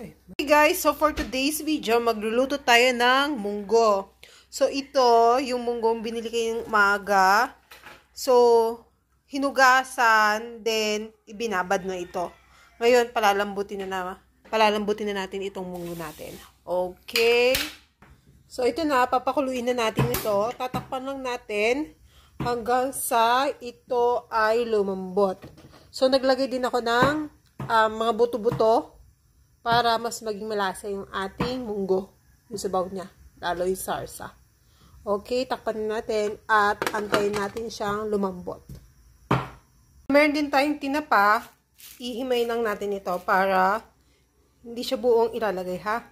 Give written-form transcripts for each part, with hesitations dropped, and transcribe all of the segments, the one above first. Okay guys, so for today's video, magluluto tayo ng munggo. So ito, yung munggo binili kayong maaga. So, hinugasan, then ibinabad na ito. Ngayon, palalambutin na natin itong munggo natin. Okay. So ito na, papakuluin na natin ito. Tatakpan lang natin hanggang sa ito ay lumambot. So naglagay din ako ng mga buto-buto para mas maging malasa yung ating munggo. Yung sabaw niya. Lalo yung sarsa. Okay, takpan natin at antayin natin siyang lumambot. Meron din tayong tinapa. Ihimay lang natin ito para hindi siya buong ilalagay ha.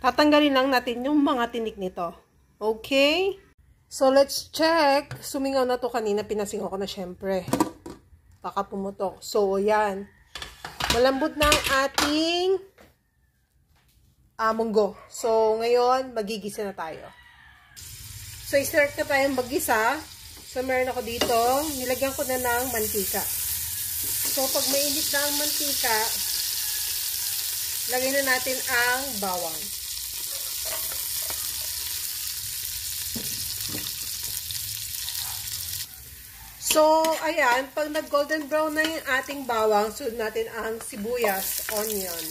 Tatanggalin lang natin yung mga tinik nito. Okay? So let's check. Sumingaw na to kanina. Pinasingaw ko na syempre. Baka pumutok. So yan. Malambot na ang ating munggo. So, ngayon, magigisa na tayo. So, i-start na tayong magisa. So, meron ako dito. Nilagyan ko na ng mantika. So, pag mainit na ang mantika, lagyan na natin ang bawang. So, ayan, pag nag-golden brown na yung ating bawang, sunod natin ang sibuyas, onion.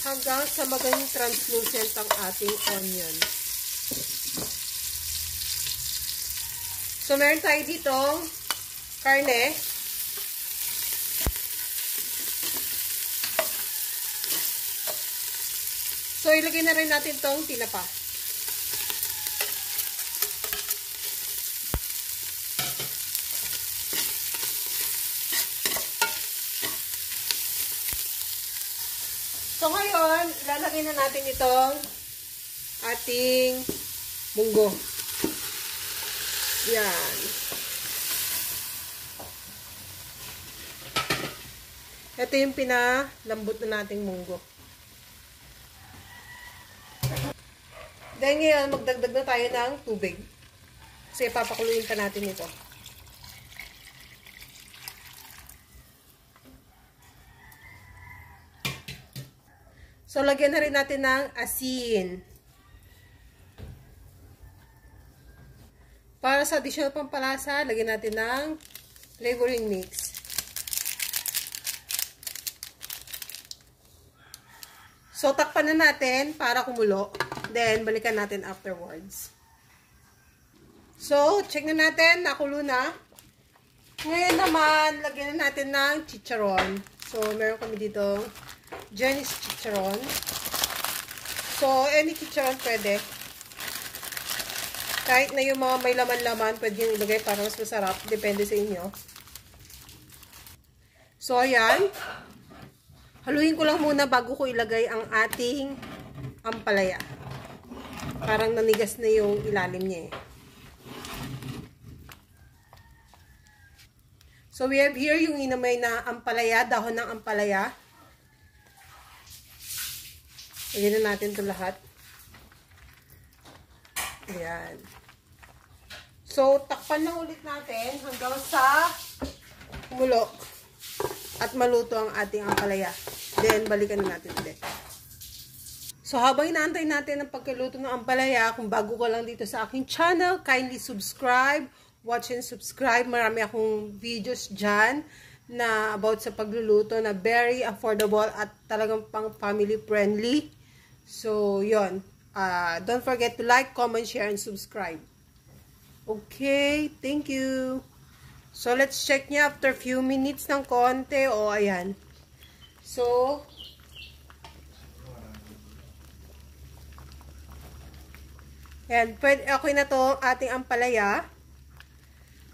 Hanggang sa maging translucent ang ating onion. So, meron tayo ditong karne. So, ilagay na rin natin tong tinapa. So, ngayon, ilalagay na natin itong ating munggo. Yan. Ito yung pinalambot na nating munggo. Then, ngayon, magdagdag na tayo ng tubig. Kasi papakuluin pa natin ito. So, lagyan na rin natin ng asin. Para sa additional pampalasa, lagyan natin ng flavoring mix. So, takpan na natin para kumulo. Then, balikan natin afterwards. So, check na natin. Nakulo na. Ngayon naman, lagyan na natin ng chicharon. So, meron kami dito Jenny's chicharon. So, any chicharon pwede. Kahit na yung mga may laman-laman, pwede yung ilagay para mas masarap. Depende sa inyo. So, ayan. Haluin ko lang muna bago ko ilagay ang ating ampalaya. Parang nanigas na yung ilalim niya eh. So, we have here yung inamay na ampalaya, dahon ng ampalaya. Lagyan na natin ito lahat. Ayan. So, takpan lang ulit natin hanggang sa kumulo at maluto ang ating ampalaya. Then, balikan na natin ulit. So, habang inaantay natin ang pagkaluto ng ampalaya, kung bago ka lang dito sa aking channel, kindly subscribe, watch and subscribe. Marami akong videos dyan na about sa pagluluto na very affordable at talagang pang family friendly. So, yun. Don't forget to like, comment, share, and subscribe. Okay, thank you. So, let's check niya after few minutes ng konti. O, ayan. So, ayan, pwede, okay na to ating ampalaya.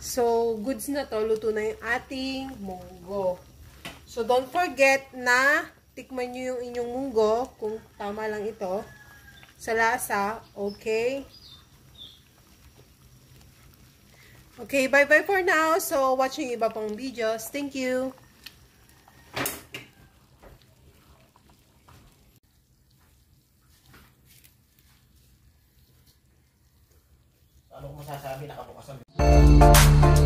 So, goods na to. Luto na yung ating munggo. So, don't forget na tikman nyo yung inyong munggo kung tama lang ito sa lasa, okay? Okay, bye-bye for now. So, watch yung iba pang videos. Thank you! Ano kung masasabi? Nakabukas ang